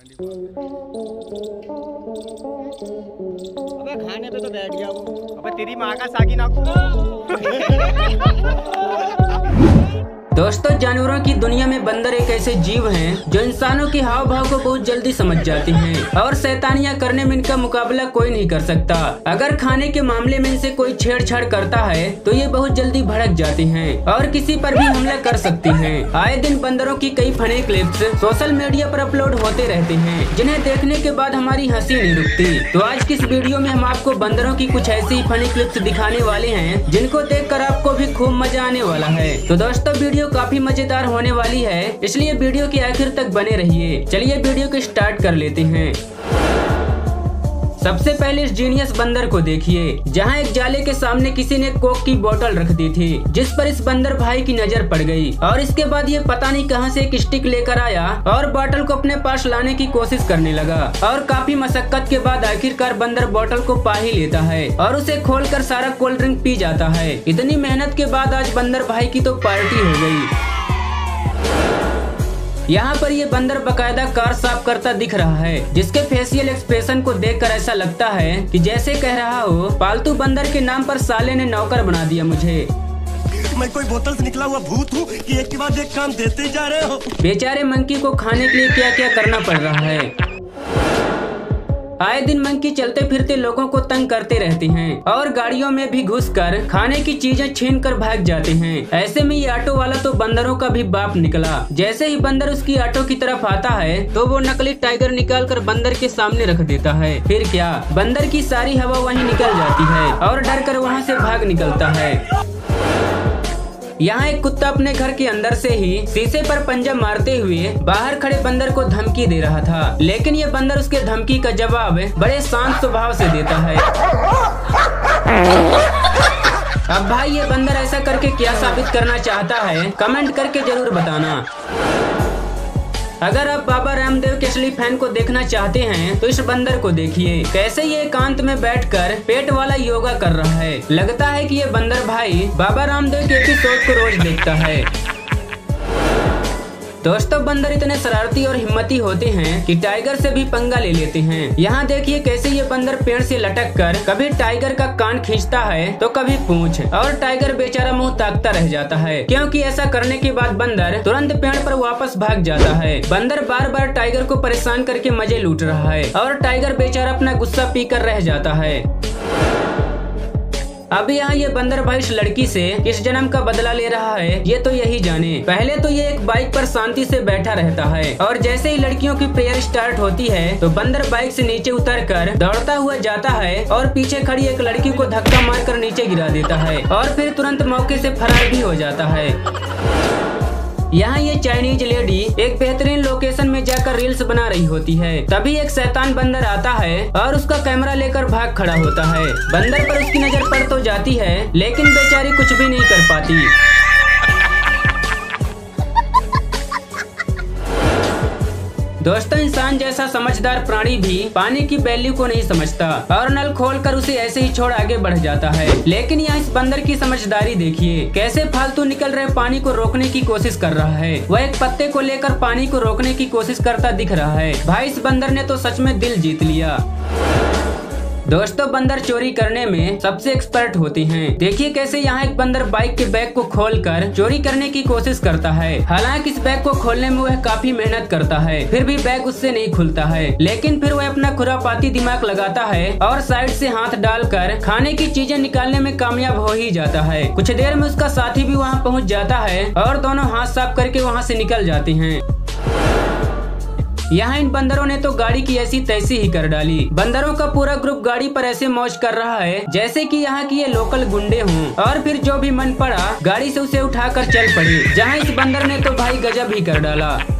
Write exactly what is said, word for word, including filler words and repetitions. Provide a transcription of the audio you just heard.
अबे खाने पे तो बैठ गया वो। अबे तेरी माँ का सागी नाखून। दोस्तों, जानवरों की दुनिया में बंदर एक ऐसे जीव हैं जो इंसानों के हाव भाव को बहुत जल्दी समझ जाते हैं और शैतानियां करने में इनका मुकाबला कोई नहीं कर सकता। अगर खाने के मामले में इनसे कोई छेड़छाड़ करता है तो ये बहुत जल्दी भड़क जाती हैं और किसी पर भी हमला कर सकती हैं। आए दिन बंदरों की कई फनी क्लिप्स सोशल मीडिया पर अपलोड होते रहते हैं, जिन्हें देखने के बाद हमारी हंसी नहीं रुकती। तो आज की इस वीडियो में हम आपको बंदरों की कुछ ऐसी फनी क्लिप्स दिखाने वाले हैं जिनको देख कर आपको भी खूब मजा आने वाला है। तो दोस्तों, वीडियो काफी मजेदार होने वाली है, इसलिए वीडियो के आखिर तक बने रहिए। चलिए वीडियो को स्टार्ट कर लेते हैं। सबसे पहले इस जीनियस बंदर को देखिए, जहां एक जाले के सामने किसी ने कोक की बोतल रख दी थी, जिस पर इस बंदर भाई की नजर पड़ गई और इसके बाद ये पता नहीं कहां से एक स्टिक लेकर आया और बोतल को अपने पास लाने की कोशिश करने लगा। और काफी मशक्कत के बाद आखिरकार बंदर बोतल को पा ही लेता है और उसे खोल कर सारा कोल्ड ड्रिंक पी जाता है। इतनी मेहनत के बाद आज बंदर भाई की तो पार्टी हो गयी। यहाँ पर ये बंदर बकायदा कार साफ करता दिख रहा है, जिसके फेशियल एक्सप्रेशन को देखकर ऐसा लगता है कि जैसे कह रहा हो, पालतू बंदर के नाम पर साले ने नौकर बना दिया मुझे। मैं कोई बोतल से निकला हुआ भूत हूँ कि एक के बाद एक काम देते जा रहे हो। बेचारे मंकी को खाने के लिए क्या क्या करना पड़ रहा है। आए दिन मंकी चलते फिरते लोगों को तंग करते रहते हैं और गाड़ियों में भी घुसकर खाने की चीजें छीन कर भाग जाते हैं। ऐसे में ये ऑटो वाला तो बंदरों का भी बाप निकला। जैसे ही बंदर उसकी ऑटो की तरफ आता है तो वो नकली टाइगर निकाल कर बंदर के सामने रख देता है। फिर क्या, बंदर की सारी हवा वहीं निकल जाती है और डर कर वहाँ से भाग निकलता है। यहाँ एक कुत्ता अपने घर के अंदर से ही शीशे पर पंजा मारते हुए बाहर खड़े बंदर को धमकी दे रहा था, लेकिन ये बंदर उसके धमकी का जवाब बड़े शांत स्वभाव से देता है। अब भाई ये बंदर ऐसा करके क्या साबित करना चाहता है, कमेंट करके जरूर बताना। अगर आप बाबा रामदेव के असली फैन को देखना चाहते हैं तो इस बंदर को देखिए, कैसे ये एकांत में बैठकर पेट वाला योगा कर रहा है। लगता है कि ये बंदर भाई बाबा रामदेव के एपिसोड को रोज देखता है। दोस्तों, बंदर इतने शरारती और हिम्मती होते हैं कि टाइगर से भी पंगा ले लेते हैं। यहाँ देखिए कैसे ये बंदर पेड़ से लटक कर कभी टाइगर का कान खींचता है तो कभी पूंछ, और टाइगर बेचारा मुंह ताकता रह जाता है, क्योंकि ऐसा करने के बाद बंदर तुरंत पेड़ पर वापस भाग जाता है। बंदर बार बार टाइगर को परेशान करके मजे लूट रहा है और टाइगर बेचारा अपना गुस्सा पी कर रह जाता है। अब यहाँ ये बंदर भाई इस लड़की से किस जन्म का बदला ले रहा है, ये तो यही जाने। पहले तो ये एक बाइक पर शांति से बैठा रहता है और जैसे ही लड़कियों की प्रेयर स्टार्ट होती है तो बंदर बाइक से नीचे उतरकर दौड़ता हुआ जाता है और पीछे खड़ी एक लड़की को धक्का मारकर नीचे गिरा देता है और फिर तुरंत मौके से फरार भी हो जाता है। यहाँ ये चाइनीज लेडी एक बेहतरीन लोकेशन में जाकर रील्स बना रही होती है, तभी एक शैतान बंदर आता है और उसका कैमरा लेकर भाग खड़ा होता है। बंदर पर उसकी नजर पड़ तो जाती है, लेकिन बेचारी कुछ भी नहीं कर पाती। दोस्तों, इंसान जैसा समझदार प्राणी भी पानी की वैल्यू को नहीं समझता और नल खोलकर उसे ऐसे ही छोड़ आगे बढ़ जाता है। लेकिन यहाँ इस बंदर की समझदारी देखिए, कैसे फालतू निकल रहे पानी को रोकने की कोशिश कर रहा है। वह एक पत्ते को लेकर पानी को रोकने की कोशिश करता दिख रहा है। भाई इस बंदर ने तो सच में दिल जीत लिया। दोस्तों, बंदर चोरी करने में सबसे एक्सपर्ट होते हैं। देखिए कैसे यहाँ एक बंदर बाइक के बैग को खोलकर चोरी करने की कोशिश करता है। हालांकि इस बैग को खोलने में वह काफी मेहनत करता है, फिर भी बैग उससे नहीं खुलता है। लेकिन फिर वह अपना खुरापाती दिमाग लगाता है और साइड से हाथ डालकर खाने की चीजें निकालने में कामयाब हो ही जाता है। कुछ देर में उसका साथी भी वहाँ पहुँच जाता है और दोनों हाथ साफ करके वहाँ से निकल जाते हैं। यहाँ इन बंदरों ने तो गाड़ी की ऐसी तैसी ही कर डाली। बंदरों का पूरा ग्रुप गाड़ी पर ऐसे मौज कर रहा है जैसे कि यहाँ की ये लोकल गुंडे हों, और फिर जो भी मन पड़ा गाड़ी से उसे उठाकर चल पड़े। जहाँ इस बंदर ने तो भाई गजब ही कर डाला।